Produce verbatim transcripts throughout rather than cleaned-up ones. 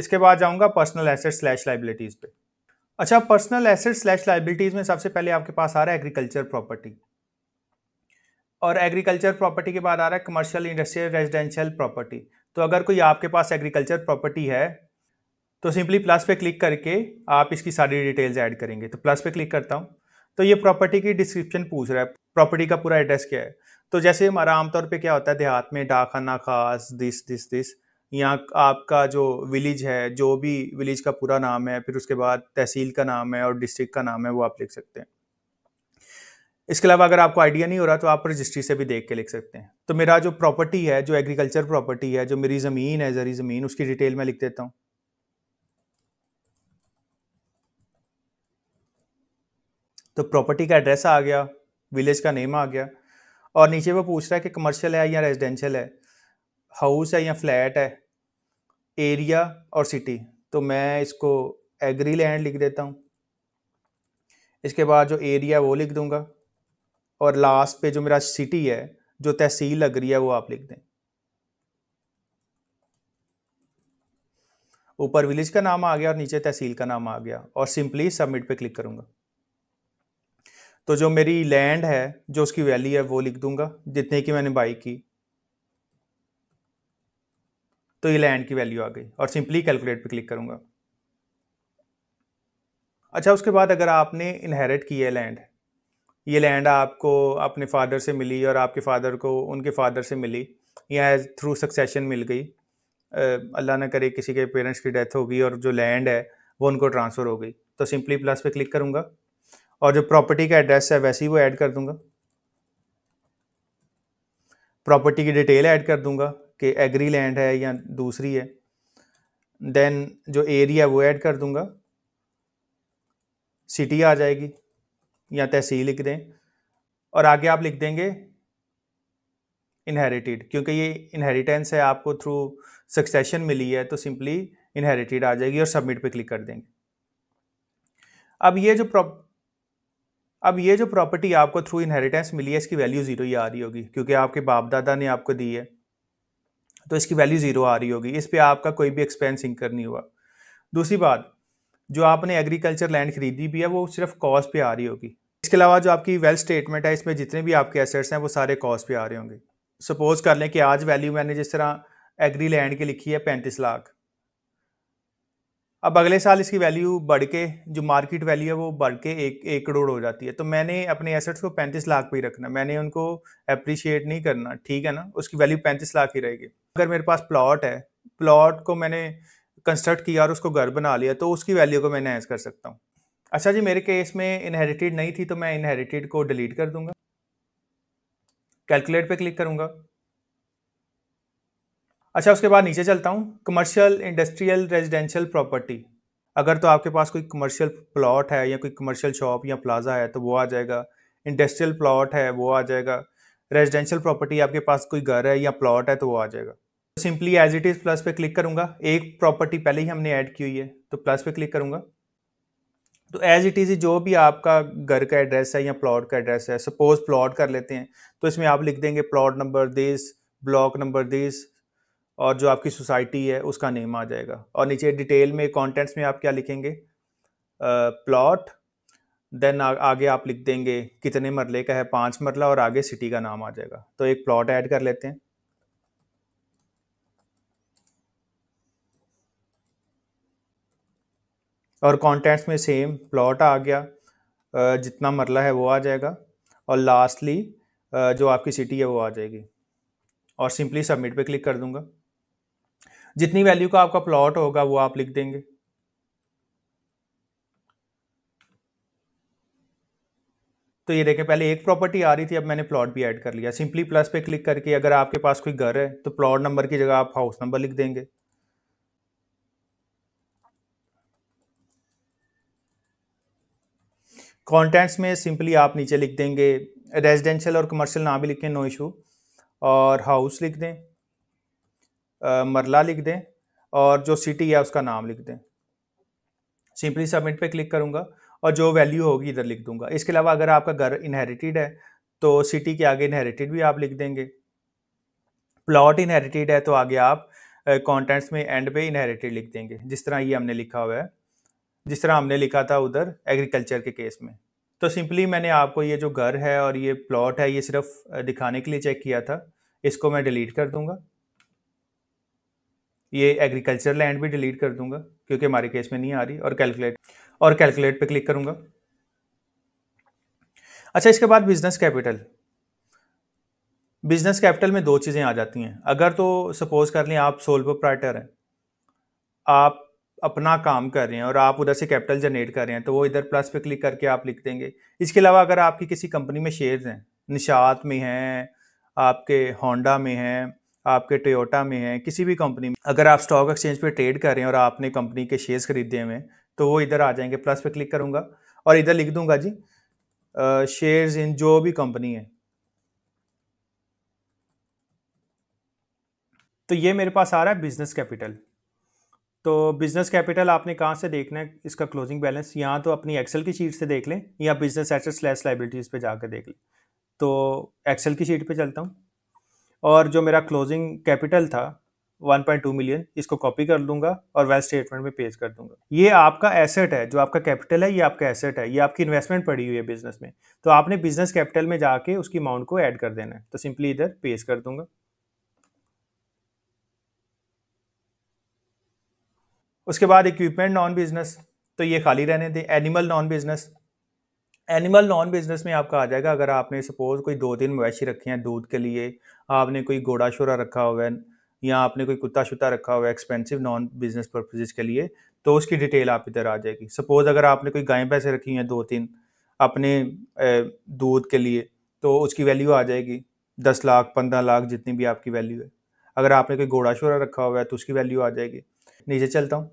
इसके बाद जाऊँगा पर्सनल एसेट स्लैश लाइबिलिटीज़ पे। अच्छा, पर्सनल एसेट स्लैश लाइबिलिटीज़ में सबसे पहले आपके पास आ रहा है एग्रीकल्चर प्रॉपर्टी, और एग्रीकल्चर प्रॉपर्टी के बाद आ रहा है कमर्शियल इंडस्ट्रियल रेजिडेंशियल प्रॉपर्टी। तो अगर कोई आपके पास एग्रीकल्चर प्रॉपर्टी है तो सिंपली प्लस पे क्लिक करके आप इसकी सारी डिटेल्स ऐड करेंगे। तो प्लस पे क्लिक करता हूँ तो ये प्रॉपर्टी की डिस्क्रिप्शन पूछ रहा है, प्रॉपर्टी का पूरा एड्रेस क्या है। तो जैसे हमारा आमतौर पे क्या होता है देहात में, डाखाना खास दिस दिस दिस, यहाँ आपका जो विलेज है, जो भी विलेज का पूरा नाम है, फिर उसके बाद तहसील का नाम है और डिस्ट्रिक्ट का नाम है, वो आप लिख सकते हैं। इसके अलावा अगर आपको आइडिया नहीं हो रहा तो आप रजिस्ट्री से भी देख के लिख सकते हैं। तो मेरा जो प्रॉपर्टी है, जो एग्रीकल्चर प्रॉपर्टी है, जो मेरी ज़मीन है, जरी ज़मीन, उसकी डिटेल मैं लिख देता हूँ। तो प्रॉपर्टी का एड्रेस आ गया, विलेज का नेम आ गया, और नीचे वो पूछ रहा है कि कमर्शियल है या रेजिडेंशियल है, हाउस है या फ्लैट है, एरिया और सिटी। तो मैं इसको एग्री लैंड लिख देता हूँ। इसके बाद जो एरिया वो लिख दूंगा, और लास्ट पे जो मेरा सिटी है, जो तहसील लग रही है, वो आप लिख दें। ऊपर विलेज का नाम आ गया और नीचे तहसील का नाम आ गया, और सिंपली सबमिट पे क्लिक करूंगा। तो जो मेरी लैंड है, जो उसकी वैल्यू है, वो लिख दूंगा जितने की मैंने बाई की। तो ये लैंड की वैल्यू आ गई और सिंपली कैलकुलेट पे क्लिक करूंगा। अच्छा, उसके बाद अगर आपने इनहेरिट की है लैंड, ये लैंड आपको अपने फादर से मिली और आपके फादर को उनके फादर से मिली, या थ्रू सक्सेशन मिल गई, अल्लाह ना करे किसी के पेरेंट्स की डेथ हो गई और जो लैंड है वो उनको ट्रांसफ़र हो गई। तो सिंपली प्लस पे क्लिक करूँगा और जो प्रॉपर्टी का एड्रेस है वैसे ही वो ऐड कर दूंगा, प्रॉपर्टी की डिटेल ऐड कर दूंगा कि एग्री लैंड है या दूसरी है, देन जो एरिया वो ऐड कर दूंगा, सिटी आ जाएगी या तहसील लिख दें, और आगे आप लिख देंगे इनहेरिटेड, क्योंकि ये इनहेरिटेंस है, आपको थ्रू सक्सेशन मिली है, तो सिंपली इनहेरिटेड आ जाएगी और सबमिट पे क्लिक कर देंगे। अब ये जो प्रॉप अब ये जो प्रॉपर्टी आपको थ्रू इनहेरिटेंस मिली है, इसकी वैल्यू ज़ीरो ही आ रही होगी, क्योंकि आपके बाप दादा ने आपको दी है, तो इसकी वैल्यू ज़ीरो आ रही होगी। इस पे आपका कोई भी एक्सपेंस इंकर नहीं हुआ। दूसरी बात, जो आपने एग्रीकल्चर लैंड खरीदी भी है वो सिर्फ कॉस्ट पे आ रही होगी। इसके अलावा जो आपकी वेल्थ स्टेटमेंट है, इसमें जितने भी आपके एसेट्स हैं वो सारे कॉस्ट पे आ रहे होंगे। सपोज़ कर लें कि आज वैल्यू मैंने जिस तरह एग्री लैंड की लिखी है पैंतीस लाख, अब अगले साल इसकी वैल्यू बढ़ के, जो मार्केट वैल्यू है वो बढ़ के एक एक करोड़ हो जाती है। तो मैंने अपने एसेट्स को पैंतीस लाख पे ही रखना, मैंने उनको अप्रिशिएट नहीं करना, ठीक है ना, उसकी वैल्यू पैंतीस लाख ही रहेगी। अगर मेरे पास प्लॉट है, प्लॉट को मैंने कंस्ट्रक्ट किया और उसको घर बना लिया, तो उसकी वैल्यू को मैं एनहांस कर सकता हूँ। अच्छा जी, मेरे केस में इनहेरिटेड नहीं थी तो मैं इनहेरिटेड को डिलीट कर दूँगा, कैलकुलेट पर क्लिक करूँगा। अच्छा, उसके बाद नीचे चलता हूँ, कमर्शियल इंडस्ट्रियल रेजिडेंशियल प्रॉपर्टी। अगर तो आपके पास कोई कमर्शियल प्लॉट है या कोई कमर्शियल शॉप या प्लाजा है तो वो आ जाएगा, इंडस्ट्रियल प्लॉट है वो आ जाएगा, रेजिडेंशियल प्रॉपर्टी आपके पास कोई घर है या प्लॉट है तो वो आ जाएगा। Simply as it is plus पे क्लिक करूँगा। एक प्रॉपर्टी पहले ही हमने ऐड की हुई है तो प्लस पे क्लिक करूँगा। तो एज इट इज़ जो भी आपका घर का एड्रेस है या प्लॉट का एड्रेस है, सपोज प्लॉट कर लेते हैं, तो इसमें आप लिख देंगे plot number this, block number this, और जो आपकी सोसाइटी है उसका नेम आ जाएगा। और नीचे डिटेल में कॉन्टेंट्स में आप क्या लिखेंगे, प्लॉट, देन आगे आप लिख देंगे कितने मरले का है, पाँच मरला, और आगे सिटी का नाम आ जाएगा। तो एक प्लॉट ऐड कर लेते हैं। और कॉन्टेंट्स में सेम प्लॉट आ गया, जितना मरला है वो आ जाएगा, और लास्टली जो आपकी सिटी है वो आ जाएगी, और सिंपली सबमिट पे क्लिक कर दूंगा। जितनी वैल्यू का आपका प्लॉट होगा वो आप लिख देंगे। तो ये देखिए, पहले एक प्रॉपर्टी आ रही थी, अब मैंने प्लॉट भी ऐड कर लिया। सिंपली प्लस पे क्लिक करके, अगर आपके पास कोई घर है तो प्लॉट नंबर की जगह आप हाउस नंबर लिख देंगे। कॉन्टेंट्स में सिंपली आप नीचे लिख देंगे रेजिडेंशियल और कमर्शियल ना भी लिखें, नो इशू, और हाउस लिख दें, आ, मरला लिख दें, और जो सिटी है उसका नाम लिख दें। सिंपली सबमिट पे क्लिक करूंगा और जो वैल्यू होगी इधर लिख दूंगा। इसके अलावा अगर आपका घर इनहेरिटेड है तो सिटी के आगे इनहेरिटेड भी आप लिख देंगे, प्लॉट इनहेरिटेड है तो आगे आप कॉन्टेंट्स में एंड पे इनहेरिटेड लिख देंगे, जिस तरह ये हमने लिखा हुआ है, जिस तरह हमने लिखा था उधर एग्रीकल्चर के केस में। तो सिंपली मैंने आपको ये जो घर है और ये प्लॉट है ये सिर्फ दिखाने के लिए चेक किया था, इसको मैं डिलीट कर दूंगा, ये एग्रीकल्चर लैंड भी डिलीट कर दूंगा क्योंकि हमारे केस में नहीं आ रही, और कैलकुलेट और कैलकुलेट पे क्लिक करूंगा। अच्छा, इसके बाद बिजनेस कैपिटल, बिजनेस कैपिटल में दो चीज़ें आ जाती हैं। अगर तो सपोज कर लें आप सोल प्रोप्राइटर हैं, आप अपना काम कर रहे हैं और आप उधर से कैपिटल जनरेट कर रहे हैं, तो वो इधर प्लस पे क्लिक करके आप लिख देंगे। इसके अलावा अगर आपकी किसी कंपनी में शेयर्स हैं, निशात में हैं, आपके होंडा में हैं, आपके टोयोटा में हैं, किसी भी कंपनी में अगर आप स्टॉक एक्सचेंज पे ट्रेड कर रहे हैं और आपने कंपनी के शेयर्स खरीदे हुए हैं, तो वो इधर आ जाएंगे, प्लस पे क्लिक करूँगा और इधर लिख दूंगा जी शेयर्स इन जो भी कंपनी है। तो ये मेरे पास आ रहा है बिजनेस कैपिटल। तो बिजनेस कैपिटल आपने कहाँ से देखना है, इसका क्लोजिंग बैलेंस, यहाँ तो अपनी एक्सेल की शीट से देख लें या बिजनेस एसेट्स स्लैश लाइबिलिटीज़ पे जाकर देख लें। तो एक्सेल की शीट पे चलता हूँ और जो मेरा क्लोजिंग कैपिटल था वन पॉइंट टू मिलियन, इसको कॉपी कर लूँगा और वेल्थ स्टेटमेंट में पेस्ट कर दूँगा। ये आपका एसेट है, जो आपका कैपिटल है ये आपका एसेट है, ये आपकी इन्वेस्टमेंट पड़ी हुई है बिजनेस में। तो आपने बिजनेस कैपिटल में जाके उसकी अमाउंट को ऐड कर देना है, तो सिंपली इधर पेस्ट कर दूँगा। उसके बाद इक्विपमेंट नॉन बिजनेस, तो ये खाली रहने दें। Animal non business, animal non business में आपका आ जाएगा अगर आपने सपोज कोई दो तीन मवेशी रखे हैं दूध के लिए, आपने कोई घोड़ा शोरा रखा हुआ है या आपने कोई कुत्ता शुत्ता रखा हुआ है एक्सपेंसिव नॉन बिजनेस पर्पसेस के लिए, तो उसकी डिटेल आप इधर आ जाएगी। सपोज अगर आपने कोई गाय भैंसे रखी हैं दो तीन अपने दूध के लिए, तो उसकी वैल्यू आ जाएगी दस लाख पंद्रह लाख जितनी भी आपकी वैल्यू है। अगर आपने कोई घोड़ा शोरा रखा हुआ है तो उसकी वैल्यू आ जाएगी। नीचे चलता हूँ।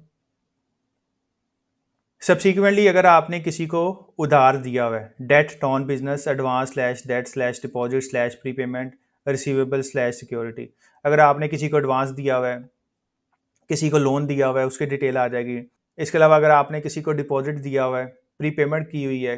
सब्सिक्वेंटली अगर आपने किसी को उधार दिया हुआ है, debt non business, advance slash debt slash deposit slash prepayment receivable slash security, अगर आपने किसी को एडवांस दिया हुआ है, किसी को लोन दिया हुआ है, उसकी डिटेल आ जाएगी। इसके अलावा अगर आपने किसी को डिपॉजिट दिया हुआ है, प्री पेमेंट की हुई है,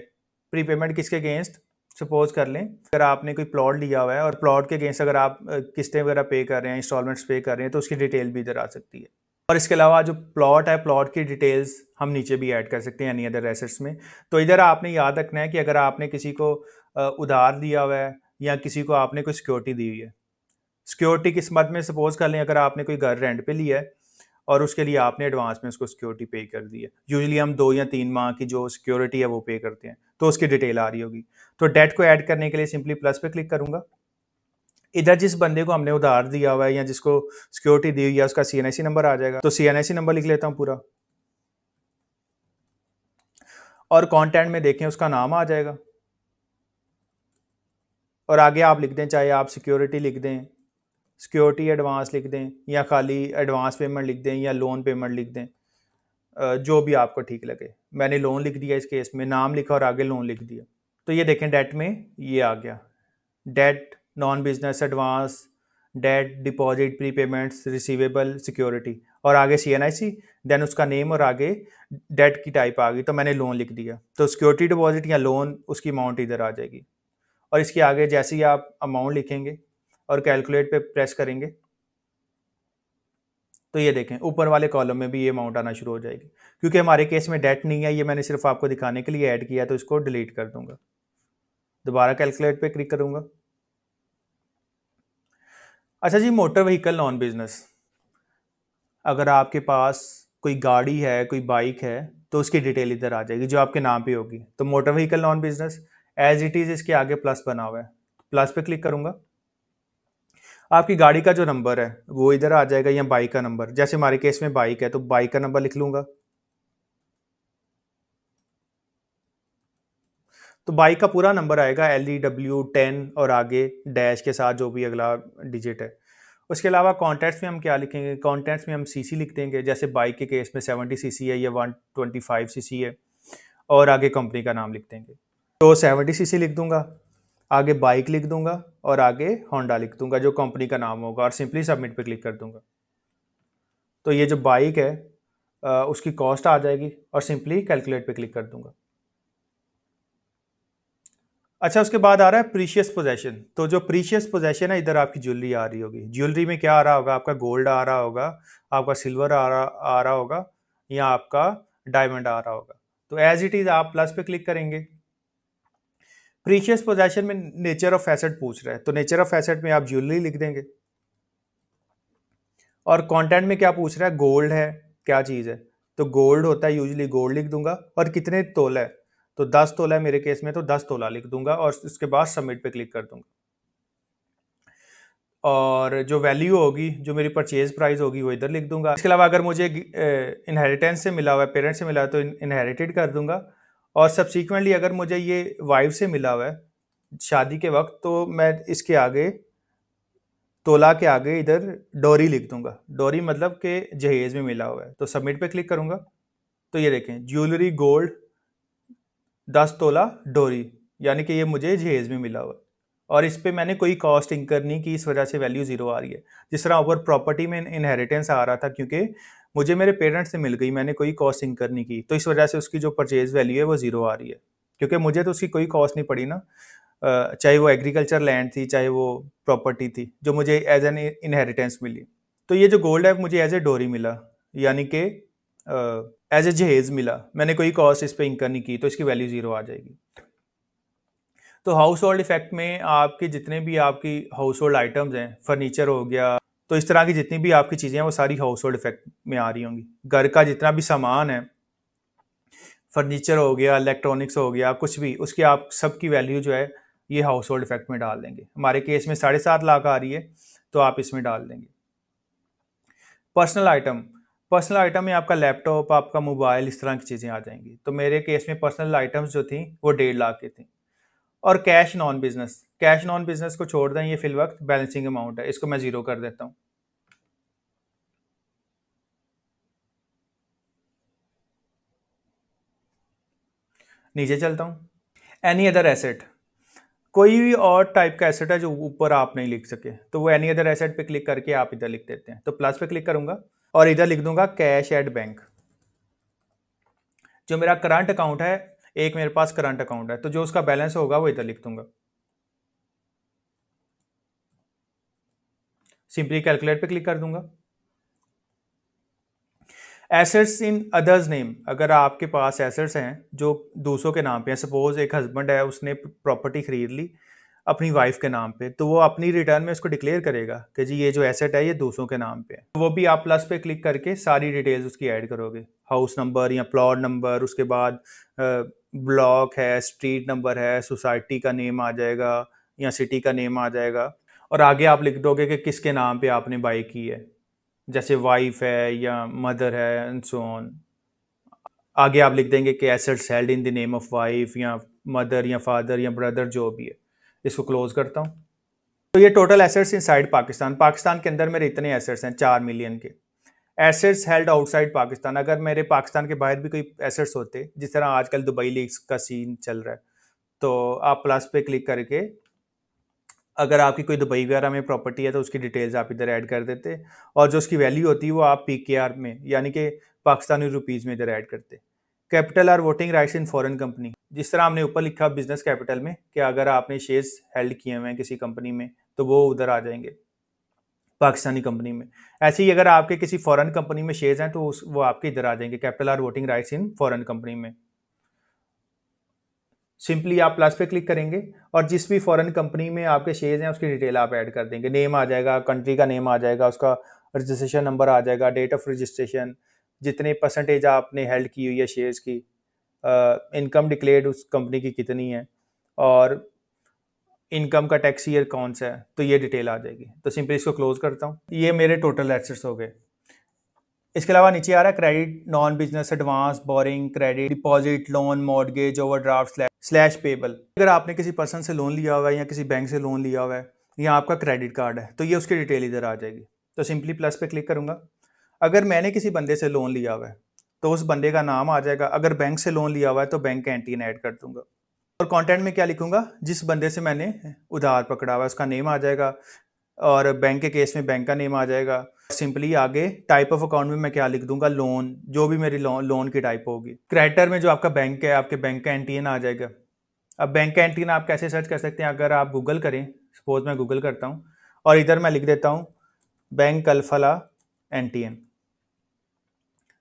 प्री पेमेंट किसके अगेंस्ट, सपोज कर लें अगर आपने कोई प्लॉट लिया हुआ है और प्लॉट के अगेंस्ट अगर आप किस्तें वगैरह पे कर रहे हैं, इंस्टॉलमेंट्स पे कर रहे हैं, तो उसकी डिटेल भी इधर आ सकती है। और इसके अलावा जो प्लॉट है, प्लॉट की डिटेल्स हम नीचे भी ऐड कर सकते हैं एनी अदर एसेट्स में। तो इधर आपने याद रखना है कि अगर आपने किसी को उधार दिया हुआ है या किसी को आपने कोई सिक्योरिटी दी हुई है, सिक्योरिटी किस मद में, सपोज कर लें अगर आपने कोई घर रेंट पे लिया है और उसके लिए आपने एडवांस में उसको सिक्योरिटी पे कर दी है, यूजली हम दो या तीन माह की जो सिक्योरिटी है वो पे करते हैं, तो उसकी डिटेल आ रही होगी। तो डेट को ऐड करने के लिए सिंपली प्लस पे क्लिक करूँगा। इधर जिस बंदे को हमने उधार दिया हुआ है या जिसको सिक्योरिटी दी हुई है उसका सीएनआईसी नंबर आ जाएगा, तो सीएनआईसी नंबर लिख लेता हूँ पूरा, और कॉन्टेंट में देखें उसका नाम आ जाएगा। और आगे आप लिख दें, चाहे आप सिक्योरिटी लिख दें, सिक्योरिटी एडवांस लिख दें या खाली एडवांस पेमेंट लिख दें या लोन पेमेंट लिख दें, जो भी आपको ठीक लगे। मैंने लोन लिख दिया, इस केस में नाम लिखा और आगे लोन लिख दिया। तो ये देखें डेट में ये आ गया, debt non business, advance, debt, deposit, prepayments, receivable, security और आगे सीएनआईसी, देन उसका नेम और आगे डेट की टाइप आ गई, तो मैंने लोन लिख दिया। तो सिक्योरिटी डिपॉजिट या लोन उसकी अमाउंट इधर आ जाएगी। और इसके आगे जैसे ही आप अमाउंट लिखेंगे और कैलकुलेट पे प्रेस करेंगे, तो ये देखें ऊपर वाले कॉलम में भी ये अमाउंट आना शुरू हो जाएगी। क्योंकि हमारे केस में डेट नहीं है, ये मैंने सिर्फ आपको दिखाने के लिए ऐड किया, तो इसको डिलीट कर दूंगा। दोबारा कैलकुलेट पर क्लिक करूँगा। अच्छा जी, मोटर व्हीकल नॉन बिजनेस, अगर आपके पास कोई गाड़ी है, कोई बाइक है, तो उसकी डिटेल इधर आ जाएगी जो आपके नाम पे होगी। तो motor vehicle non business as it is, इसके आगे प्लस बना हुआ है, प्लस पे क्लिक करूँगा। आपकी गाड़ी का जो नंबर है वो इधर आ जाएगा या बाइक का नंबर, जैसे हमारे केस में बाइक है तो बाइक का नंबर लिख लूँगा। तो बाइक का पूरा नंबर आएगा एल ई डब्ल्यू टेन और आगे डैश के साथ जो भी अगला डिजिट है। उसके अलावा कॉन्टेंट्स में हम क्या लिखेंगे, कॉन्टेंट्स में हम सीसी लिख देंगे, जैसे बाइक के केस में सेवेंटी सीसी है या वन ट्वेंटी फाइव सीसी है, और आगे कंपनी का नाम लिख देंगे। तो सेवेंटी सीसी लिख दूंगा, आगे बाइक लिख दूंगा और आगे होंडा लिख दूंगा जो कंपनी का नाम होगा, और सिंपली सबमिट पर क्लिक कर दूँगा। तो ये जो बाइक है उसकी कॉस्ट आ जाएगी और सिंपली कैलकुलेट पर क्लिक कर दूँगा। अच्छा, उसके बाद आ रहा है प्रीशियस पोजेशन। तो जो प्रीशियस पोजेशन है, इधर आपकी ज्वेलरी आ रही होगी। ज्वेलरी में क्या आ रहा होगा? आपका गोल्ड आ रहा होगा, आपका सिल्वर आ रहा आ रहा होगा, या आपका डायमंड आ रहा होगा। तो एज इट इज आप प्लस पे क्लिक करेंगे। प्रीशियस पोजेशन में नेचर ऑफ एसेट पूछ रहा है, तो नेचर ऑफ एसेट में आप ज्वेलरी लिख देंगे। और कॉन्टेंट में क्या पूछ रहा है? गोल्ड है, क्या चीज़ है? तो गोल्ड होता है, यूजली गोल्ड लिख दूंगा। और कितने तोला है? तो दस तोला है मेरे केस में, तो दस तोला लिख दूंगा। और उसके बाद सबमिट पे क्लिक कर दूंगा। और जो वैल्यू होगी, जो मेरी परचेज प्राइस होगी, वो इधर लिख दूंगा। इसके अलावा अगर मुझे इनहेरिटेंस से मिला हुआ है, पेरेंट्स से मिला है, तो इनहेरिटेड कर दूंगा। और सब्सिक्वेंटली अगर मुझे ये वाइफ से मिला हुआ है शादी के वक्त, तो मैं इसके आगे तोला के आगे इधर डोरी लिख दूंगा। डोरी मतलब के जहेज में मिला हुआ है। तो सबमिट पे क्लिक करूंगा। तो ये देखें, ज्वेलरी गोल्ड दस तोला डोरी, यानी कि ये मुझे जहेज में मिला हुआ है। और इस पे मैंने कोई कॉस्ट इंकर नहीं की, इस वजह से वैल्यू जीरो आ रही है। जिस तरह ऊपर प्रॉपर्टी में इनहेरिटेंस आ रहा था, क्योंकि मुझे मेरे पेरेंट्स से मिल गई, मैंने कोई कॉस्ट इंकर नहीं की, तो इस वजह से उसकी जो परचेज वैल्यू है वो जीरो आ रही है, क्योंकि मुझे तो उसकी कोई कॉस्ट नहीं पड़ी ना। चाहे वो एग्रीकल्चर लैंड थी, चाहे वो प्रॉपर्टी थी, जो मुझे एज एन इनहेरिटेंस मिली। तो ये जो गोल्ड है मुझे एज ए डोरी मिला, यानी कि एज ए जहेज मिला, मैंने कोई कॉस्ट इस पे इंकर नहीं की, तो इसकी वैल्यू ज़ीरो आ जाएगी। तो हाउस होल्ड इफेक्ट में आपके जितने भी आपकी हाउस होल्ड आइटम्स हैं, फर्नीचर हो गया, तो इस तरह की जितनी भी आपकी चीज़ें हैं वो सारी हाउस होल्ड इफेक्ट में आ रही होंगी। घर का जितना भी सामान है, फर्नीचर हो गया, इलेक्ट्रॉनिक्स हो गया, कुछ भी, उसकी आप सबकी वैल्यू जो है ये हाउस होल्ड इफेक्ट में डाल देंगे। हमारे केस में साढ़े सात लाख आ रही है, तो आप इसमें डाल देंगे। पर्सनल आइटम, पर्सनल आइटम में आपका लैपटॉप, आपका मोबाइल, इस तरह की चीज़ें आ जाएंगी। तो मेरे केस में पर्सनल आइटम्स जो थी वो डेढ़ लाख की थी। और cash non business, cash non business को छोड़ दें, ये फिल वक्त बैलेंसिंग अमाउंट है, इसको मैं ज़ीरो कर देता हूँ। नीचे चलता हूँ। एनी अदर एसेट, कोई भी और टाइप का एसेट है जो ऊपर आप नहीं लिख सके, तो वो एनी अदर एसेट पे क्लिक करके आप इधर लिख देते हैं। तो प्लस पे क्लिक करूंगा और इधर लिख दूंगा कैश एट बैंक। जो मेरा करंट अकाउंट है, एक मेरे पास करंट अकाउंट है, तो जो उसका बैलेंस होगा वो इधर लिख दूंगा। सिंपली कैलकुलेट पे क्लिक कर दूंगा। एसेट्स इन अदर्स नेम, अगर आपके पास एसेट्स हैं जो दूसरों के नाम पे हैं, सपोज एक हस्बैंड है, उसने प्रॉपर्टी खरीद ली अपनी वाइफ के नाम पे, तो वो अपनी रिटर्न में उसको डिक्लेयर करेगा कि जी ये जो एसेट है ये दूसरों के नाम पे है। वो भी आप प्लस पे क्लिक करके सारी डिटेल्स उसकी ऐड करोगे। हाउस नंबर या प्लॉट नंबर, उसके बाद ब्लॉक है, स्ट्रीट नंबर है, सोसाइटी का नेम आ जाएगा या सिटी का नेम आ जाएगा। और आगे आप लिख दोगे कि किसके नाम पर आपने बाई की है, जैसे वाइफ है या मदर है, एंड सो ऑन। आगे आप लिख देंगे कि assets held in the name of wife या मदर या फादर या ब्रदर, जो भी है। इसको क्लोज करता हूँ। तो ये total assets inside Pakistan, Pakistan के अंदर मेरे इतने एसेट्स हैं, चार मिलियन के। एसेट्स हेल्ड आउटसाइड पाकिस्तान, अगर मेरे पाकिस्तान के बाहर भी कोई एसेट्स होते, जिस तरह आजकल दुबई लीग्स का सीन चल रहा है, तो आप प्लस पे क्लिक करके अगर आपकी कोई दुबई वगैरह में प्रॉपर्टी है तो उसकी डिटेल्स आप इधर ऐड कर देते। और जो उसकी वैल्यू होती है वो आप पीकेआर में, यानी कि पाकिस्तानी रुपीज़ में इधर ऐड करते। कैपिटल और voting rights in foreign company, जिस तरह हमने ऊपर लिखा बिजनेस कैपिटल में कि अगर आपने शेयर्स हेल्ड किए हुए हैं किसी कंपनी में, तो वो उधर आ जाएंगे पाकिस्तानी कंपनी में। ऐसे ही अगर आपके किसी फॉरेन कंपनी में शेयर्स हैं तो उस वो आपके इधर आ जाएंगे, कैपिटल और voting rights in foreign company में। सिंपली आप प्लस पे क्लिक करेंगे और जिस भी फॉरेन कंपनी में आपके शेयर्स हैं उसकी डिटेल आप ऐड कर देंगे। नेम आ जाएगा, कंट्री का नेम आ जाएगा, उसका रजिस्ट्रेशन नंबर आ जाएगा, डेट ऑफ रजिस्ट्रेशन, जितने परसेंटेज आपने हेल्ड की हुई है शेयर्स की, इनकम डिक्लेयर्ड उस कंपनी की कितनी है, और इनकम का टैक्स ईयर कौन सा है, तो ये डिटेल आ जाएगी। तो सिंपली इसको क्लोज करता हूँ। ये मेरे टोटल एसेट्स हो गए। इसके अलावा नीचे आ रहा है credit, non business, advance, borrowing, credit, deposit, loan, mortgage, overdraft slash payable. अगर आपने किसी पर्सन से लोन लिया हुआ है या किसी बैंक से लोन लिया हुआ है या आपका क्रेडिट कार्ड है, तो ये उसकी डिटेल इधर आ जाएगी। तो सिंपली प्लस पे क्लिक करूंगा। अगर मैंने किसी बंदे से लोन लिया हुआ है तो उस बंदे का नाम आ जाएगा। अगर बैंक से लोन लिया हुआ है तो बैंक का एन टी एन ऐड कर दूंगा। और कॉन्टेंट में क्या लिखूंगा? जिस बंदे से मैंने उधार पकड़ा हुआ है उसका नेम आ जाएगा, और बैंक के केस में बैंक का नेम आ जाएगा। सिंपली आगे टाइप ऑफ अकाउंट में मैं क्या लिख दूंगा? लोन, जो भी मेरी लोन लोन की टाइप होगी। क्रेडिटर में जो आपका बैंक है, आपके बैंक का एन टी एन आ जाएगा। अब बैंक का एंटीना आप कैसे सर्च कर सकते हैं, अगर आप गूगल करें, सपोज मैं गूगल करता हूँ और इधर मैं लिख देता हूँ bank Alfalah N T N,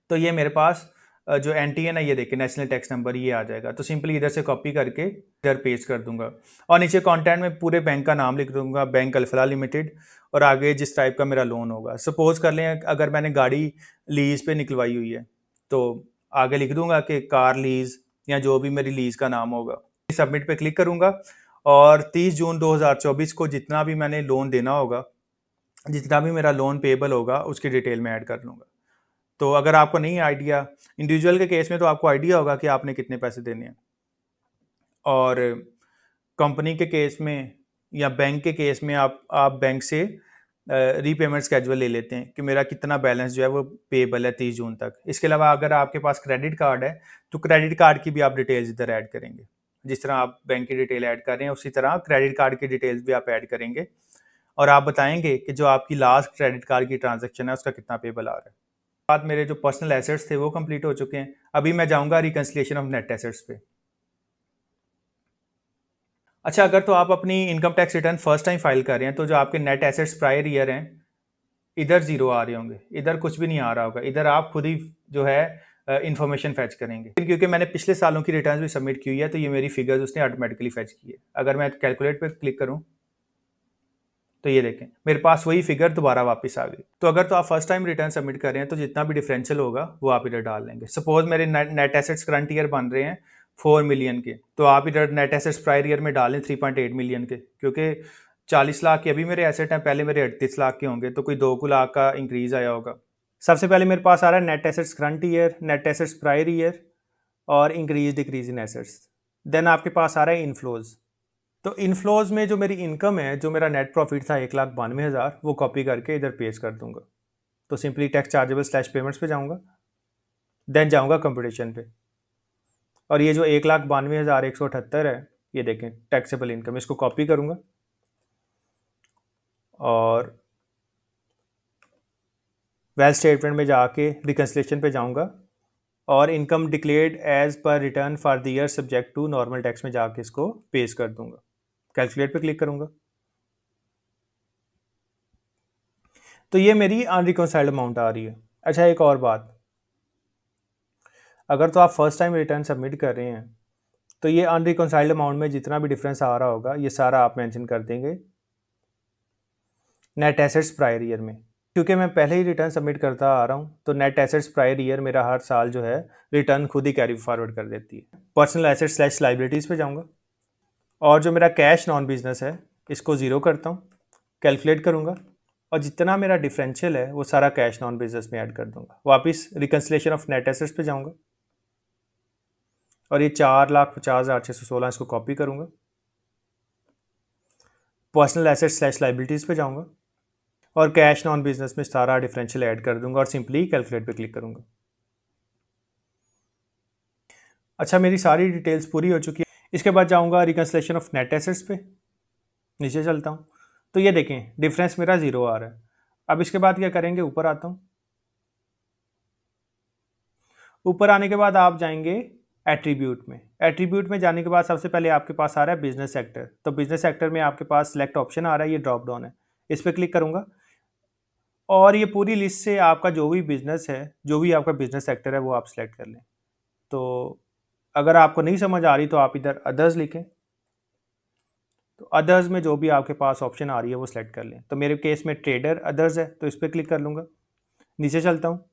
तो ये मेरे पास जो एन टी एन है ये देखिए नेशनल टैक्स नंबर ये आ जाएगा। तो सिंपली इधर से कॉपी करके इधर पेस्ट कर दूंगा और नीचे कॉन्टैक्ट में पूरे बैंक का नाम लिख दूंगा, बैंक अल्फला लिमिटेड, और आगे जिस टाइप का मेरा लोन होगा। सपोज कर लें अगर मैंने गाड़ी लीज पे निकलवाई हुई है तो आगे लिख दूंगा कि कार लीज या जो भी मेरी लीज का नाम होगा। सबमिट पे क्लिक करूंगा और तीस जून दो हज़ार चौबीस को जितना भी मैंने लोन देना होगा, जितना भी मेरा लोन पेबल होगा उसकी डिटेल में ऐड कर लूँगा। तो अगर आपको नहीं आइडिया, इंडिविजुअल के केस में तो आपको आइडिया होगा कि आपने कितने पैसे देने हैं, और कंपनी के केस में या बैंक के केस में आप आप बैंक से रीपेमेंट स्केड्यूल ले लेते हैं कि मेरा कितना बैलेंस जो है वो पेबल है तीस जून तक। इसके अलावा अगर आपके पास क्रेडिट कार्ड है तो क्रेडिट कार्ड की भी आप डिटेल्स इधर ऐड करेंगे, जिस तरह आप बैंक की डिटेल ऐड कर रहे हैं उसी तरह क्रेडिट कार्ड की डिटेल्स भी आप ऐड करेंगे और आप बताएंगे कि जो आपकी लास्ट क्रेडिट कार्ड की ट्रांजैक्शन है उसका कितना पेबल आ रहा है। बाद मेरे जो पर्सनल एसेट्स थे वो कंप्लीट हो चुके हैं। अभी मैं जाऊंगा रिकंसिलिएशन ऑफ नेट एसेट्स पे। अच्छा, अगर तो आप अपनी income tax return first time file कर रहे हैं तो जो आपके नेट एसेट्स प्रायर ईयर हैं इधर जीरो आ रहे होंगे, इधर कुछ भी नहीं आ रहा होगा, इधर आप खुद ही जो है इन्फॉर्मेशन फैच करेंगे। क्योंकि मैंने पिछले सालों की रिटर्न्स भी सबमिट की हुई है तो ये मेरी फिगर्स उसने ऑटोमेटिकली फैच की है। अगर मैं कैलकुलेट पर क्लिक करूँ तो ये देखें मेरे पास वही फिगर दोबारा वापस आ गई। तो अगर तो आप फर्स्ट टाइम रिटर्न सबमिट कर रहे हैं तो जितना भी डिफरेंशियल होगा वो आप इधर डाल लेंगे। सपोज मेरे नेट एसेट्स करंट ईयर बन रहे हैं फोर मिलियन के, तो आप इधर नेट एसेट्स प्रायर ईयर में डालें थ्री पॉइंट एट मिलियन के, क्योंकि चालीस लाख के अभी मेरे एसेट हैं, पहले मेरे अड़तीस लाख के होंगे तो कोई दो लाख का इंक्रीज आया होगा। सबसे पहले मेरे पास आ रहा है net assets current year, net assets prior year और increase decrease in assets. Then आपके पास आ रहा है इनफ्लोज, तो इनफ्लोज में जो मेरी इनकम है, जो मेरा नेट प्रॉफिट था एक लाख बानवे हज़ार, वो कॉपी करके इधर पेस्ट कर दूंगा। तो simply tax chargeable slash payments पे जाऊंगा, देन जाऊंगा कंप्यूटेशन पे, और ये जो एक लाख बानवे हज़ार एक सौ अठहत्तर है ये देखें टैक्सेबल इनकम, इसको कॉपी करूंगा और वेल्थ स्टेटमेंट में जाके रिकंसिलेशन पे जाऊंगा और income declared as per return for the year subject to normal tax में जाके इसको पेस्ट कर दूंगा। कैलकुलेट पे क्लिक करूंगा तो ये मेरी अनरिकॉन्साइल्ड अमाउंट आ रही है। अच्छा, एक और बात, अगर तो आप फर्स्ट टाइम रिटर्न सबमिट कर रहे हैं तो ये अनरिकॉन्साइल्ड अमाउंट में जितना भी डिफरेंस आ रहा होगा ये सारा आप मेंशन कर देंगे नेट एसेट्स प्रायर ईयर में। क्योंकि मैं पहले ही रिटर्न सबमिट करता आ रहा हूँ तो नेट एसेट्स प्रायर ईयर मेरा हर साल जो है रिटर्न खुद ही कैरी फॉरवर्ड कर देती है। पर्सनल एसेट्स स्लैश लाइबिलिटीज़ पे जाऊँगा और जो मेरा कैश नॉन बिजनेस है इसको ज़ीरो करता हूँ, कैलकुलेट करूँगा और जितना मेरा डिफरेंशियल है वो सारा कैश नॉन बिजनेस में ऐड कर दूँगा। वापस रिकन्सिलेशन ऑफ नेट एसेट्स पे जाऊँगा और ये चार लाख पचास हज़ार छः सौ सोलह इसको कॉपी करूँगा। पर्सनल एसेट्स स्लैश लाइबिलिटीज़ पे जाऊँगा और कैश नॉन बिजनेस में सारा डिफरेंशियल ऐड कर दूंगा और सिंपली कैलकुलेट पे क्लिक करूंगा। अच्छा, मेरी सारी डिटेल्स पूरी हो चुकी है। इसके बाद जाऊंगा रिकंसिलेशन ऑफ नेट एसेट्स पे, नीचे चलता हूं तो ये देखें डिफरेंस मेरा ज़ीरो आ रहा है। अब इसके बाद क्या करेंगे, ऊपर आता हूं। ऊपर आने के बाद आप जाएंगे एट्रीब्यूट में। एट्रीब्यूट में जाने के बाद सबसे पहले आपके पास आ रहा है बिजनेस सेक्टर, तो बिजनेस सेक्टर में आपके पास सेलेक्ट ऑप्शन आ रहा है, ये ड्रॉप डाउन है, इस पर क्लिक करूंगा और ये पूरी लिस्ट से आपका जो भी बिज़नेस है, जो भी आपका बिज़नेस सेक्टर है वो आप सेलेक्ट कर लें। तो अगर आपको नहीं समझ आ रही तो आप इधर अदर्स लिखें, तो अदर्स में जो भी आपके पास ऑप्शन आ रही है वो सिलेक्ट कर लें। तो मेरे केस में ट्रेडर अदर्स है तो इस पर क्लिक कर लूँगा, नीचे चलता हूँ।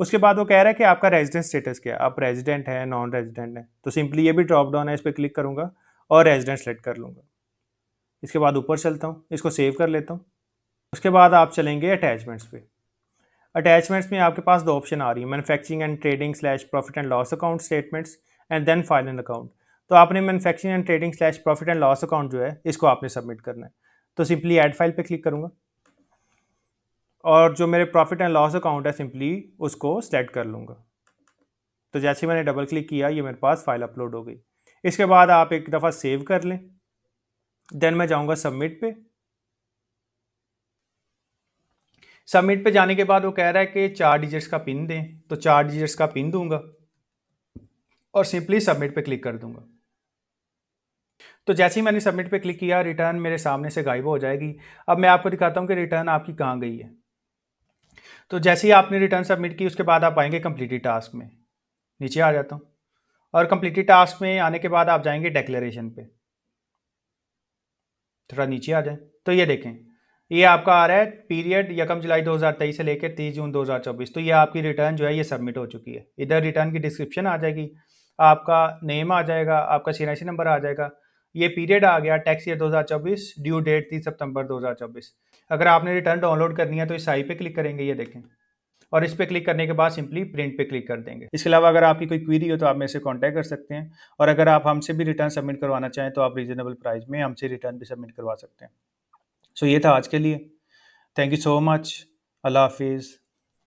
उसके बाद वो कह रहा है कि आपका रेजिडेंट स्टेटस क्या है, आप रेजिडेंट हैं, नॉन रेजिडेंट हैं, तो सिंपली ये भी ड्रॉप डाउन है, इस पर क्लिक करूँगा और रेजिडेंट सेलेक्ट कर लूँगा। इसके बाद ऊपर चलता हूँ, इसको सेव कर लेता हूँ। उसके बाद आप चलेंगे अटैचमेंट्स पे। अटैचमेंट्स में आपके पास दो ऑप्शन आ रही है, manufacturing and trading slash profit and loss account statements and then final account. तो आपने manufacturing and trading slash profit and loss account जो है इसको आपने सबमिट करना है, तो सिंपली ऐड फाइल पे क्लिक करूँगा और जो मेरे प्रॉफिट एंड लॉस अकाउंट है सिंपली उसको सेलेक्ट कर लूँगा। तो जैसे मैंने डबल क्लिक किया ये मेरे पास फाइल अपलोड हो गई। इसके बाद आप एक दफ़ा सेव कर लें, देन मैं जाऊँगा सबमिट पे। सबमिट पे जाने के बाद वो कह रहा है कि चार डिजिट्स का पिन दें, तो चार डिजिट्स का पिन दूंगा और सिंपली सबमिट पे क्लिक कर दूंगा। तो जैसे ही मैंने सबमिट पे क्लिक किया, रिटर्न मेरे सामने से गायब हो जाएगी। अब मैं आपको दिखाता हूँ कि रिटर्न आपकी कहाँ गई है। तो जैसे ही आपने रिटर्न सबमिट की, उसके बाद आप आएंगे कंप्लीटेड टास्क में, नीचे आ जाता हूँ, और कंप्लीटेड टास्क में आने के बाद आप जाएंगे डेक्लेरेशन पे, थोड़ा नीचे आ जाए तो ये देखें, ये आपका आ रहा है पीरियड यकम जुलाई दो हज़ार तेईस से लेकर तीस जून दो हज़ार चौबीस। तो ये आपकी रिटर्न जो है ये सबमिट हो चुकी है। इधर रिटर्न की डिस्क्रिप्शन आ जाएगी, आपका नेम आ जाएगा, आपका सीएनआईसी नंबर आ जाएगा, ये पीरियड आ गया टैक्स ईयर दो हज़ार चौबीस, ड्यू डेट तीस सितंबर दो हज़ार चौबीस। अगर आपने रिटर्न डाउनलोड करनी है तो इस आई पे क्लिक करेंगे, ये देखें, और इस पे क्लिक करने के बाद सिंपली प्रिंट पे क्लिक कर देंगे। इसके अलावा अगर आपकी कोई क्वेरी हो तो आप मेरे से कांटेक्ट कर सकते हैं, और अगर आप हमसे भी रिटर्न सबमिट करवाना चाहें तो आप रीजनेबल प्राइस में हमसे रिटर्न भी सबमिट करवा सकते हैं। सो ये था आज के लिए। Thank you so much. अल्लाह हाफिज़।